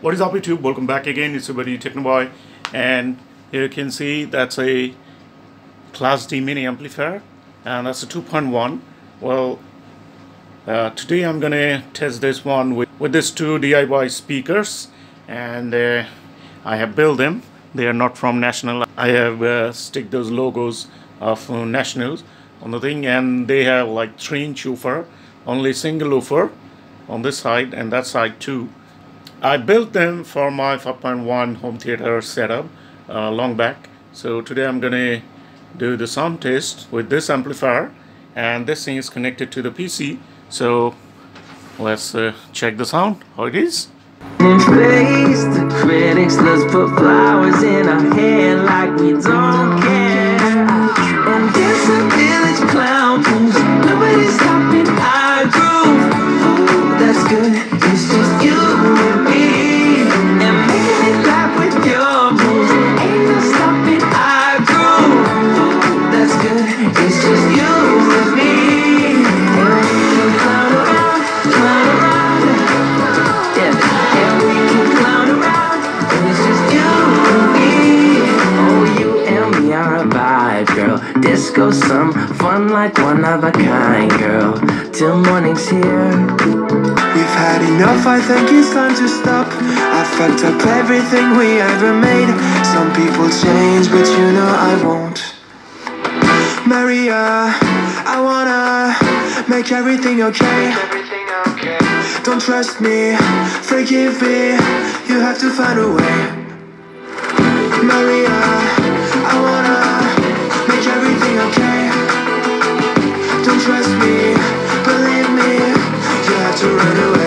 What is up YouTube? Welcome back again. It's your buddy Technoboy, and here you can see that's a Class D mini amplifier, and that's a 2.1. Well, today I'm gonna test this one with these two DIY speakers, and I have built them. They are not from National. I have stick those logos of Nationals on the thing, and they have like 3-inch woofer, only single woofer on this side and that side too. I built them for my 5.1 home theater setup long back. So today I'm gonna do the sound test with this amplifier, and this thing is connected to the PC. So let's check the sound, how it is. In space, the critics, let's put flowers in our hand like we don't care. And there's a village clown, nobody's stopping our groove. Oh, that's good, it's just you. Disco, some fun like one of a kind, girl. Till morning's here. We've had enough, I think it's time to stop. I fucked up everything we ever made. Some people change, but you know I won't. Maria, I wanna make everything okay. Don't trust me, forgive me, you have to find a way. Maria, I wanna everything okay, don't trust me, believe me, you have to run away.